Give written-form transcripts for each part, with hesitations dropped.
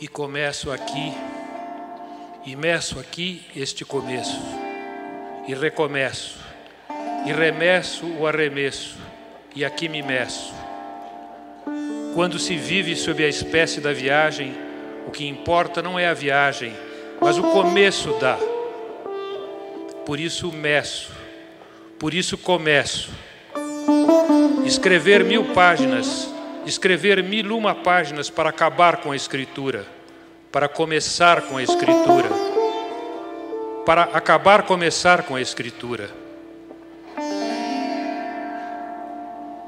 e começo aqui, imerso aqui este começo, e recomeço, e remesso o arremesso, e aqui me imerso. Quando se vive sob a espécie da viagem, o que importa não é a viagem, mas o começo dá. Por isso meço, por isso começo. Escrever 1000 páginas, escrever 1001 páginas para acabar com a escritura, para começar com a escritura, para acabar, começar com a escritura.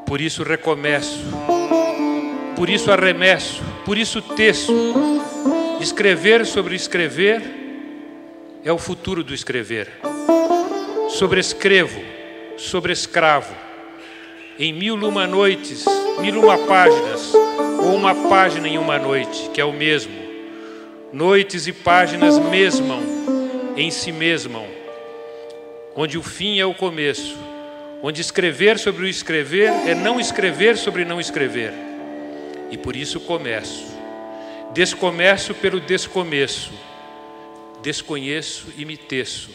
Por isso recomeço, por isso arremesso, por isso teço. Escrever sobre escrever é o futuro do escrever. Sobrescrevo, sobrescravo. Em 1001 noites, 1001 páginas, ou 1 página em 1 noite, que é o mesmo. Noites e páginas mesmam, em si mesmam. Onde o fim é o começo. Onde escrever sobre o escrever é não escrever sobre não escrever. E por isso começo. Descomeço pelo descomeço. Desconheço e me teço.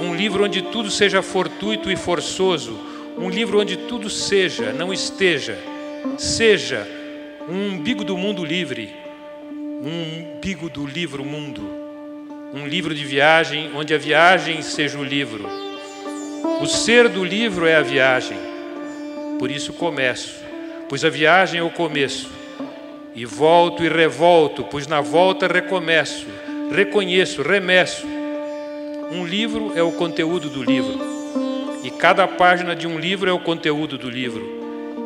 Um livro onde tudo seja fortuito e forçoso. Um livro onde tudo seja, não esteja. Seja um umbigo do mundo livre, um umbigo do livro mundo. Um livro de viagem, onde a viagem seja o livro. O ser do livro é a viagem. Por isso começo, pois a viagem é o começo. E volto e revolto, pois na volta recomeço, reconheço, remesso. Um livro é o conteúdo do livro. E cada página de um livro é o conteúdo do livro.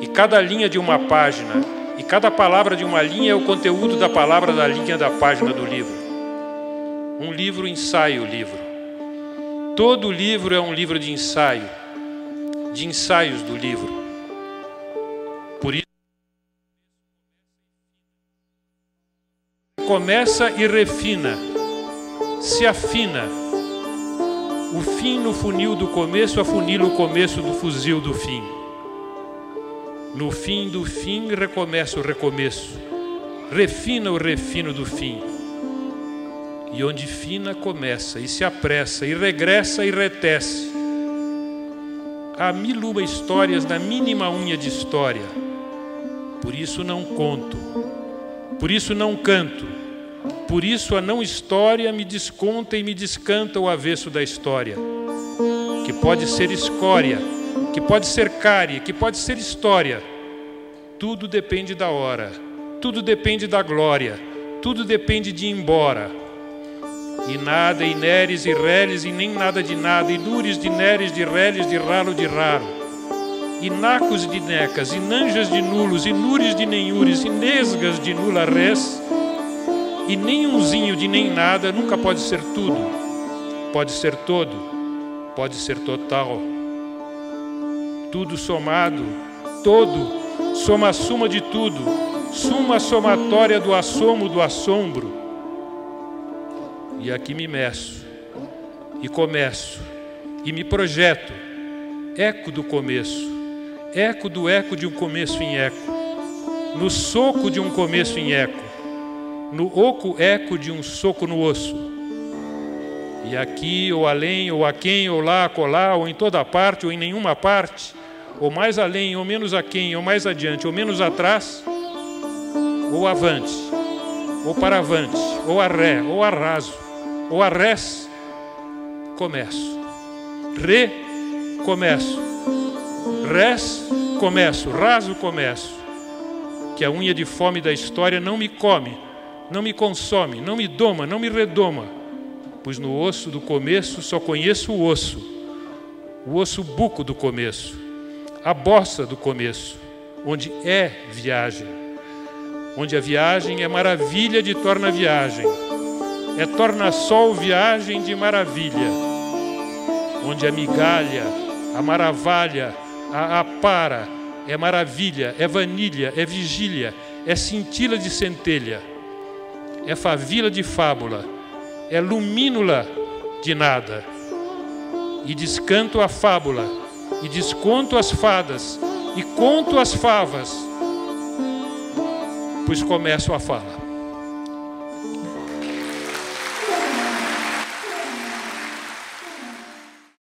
E cada linha de 1 página, e cada palavra de 1 linha é o conteúdo da palavra da linha da página do livro. Um livro ensaia o livro. Todo livro é um livro de ensaio, de ensaios do livro. Por isso, começa e refina, se afina. O fim no funil do começo afunila o começo do fuzil do fim. No fim do fim recomeça o recomeço. Refina o refino do fim. E onde fina começa e se apressa e regressa e retece. Há 1001 histórias na mínima unha de história. Por isso não conto. Por isso não canto. Por isso a não história me desconta e me descanta o avesso da história. Que pode ser escória, que pode ser cárie, que pode ser história. Tudo depende da hora, tudo depende da glória, tudo depende de ir embora. E nada, e neres, e reles, e nem nada de nada, e dures de neres, de reles, de ralo, de raro. E nacos de necas, e nanjas de nulos, e nures de nenhures, e nesgas de nula res. E nem umzinho de nem nada nunca pode ser tudo, pode ser todo, pode ser total. Tudo somado, todo, soma a suma de tudo, suma somatória do assomo do assombro. E aqui me meço, e começo, e me projeto, eco do começo, eco do eco de um começo em eco, no soco de um começo em eco. No oco eco de um soco no osso. E aqui, ou além, ou aquém, ou lá, acolá, ou em toda parte, ou em nenhuma parte, ou mais além, ou menos aquém, ou mais adiante, ou menos atrás, ou avante, ou para avante, ou a ré, ou a raso, ou a res, começo. Re, começo. Res, começo. Raso, começo. Que a unha de fome da história não me come, não me consome, não me doma, não me redoma, pois no osso do começo só conheço o osso buco do começo, a bossa do começo, onde é viagem, onde a viagem é maravilha de torna viagem, é torna-sol viagem de maravilha, onde a migalha, a maravalha, a apara, é maravilha, é vanilha, é vigília, é cintila de centelha, é favila de fábula, é lumínula de nada. E descanto a fábula, e desconto as fadas, e conto as favas, pois começo a fala.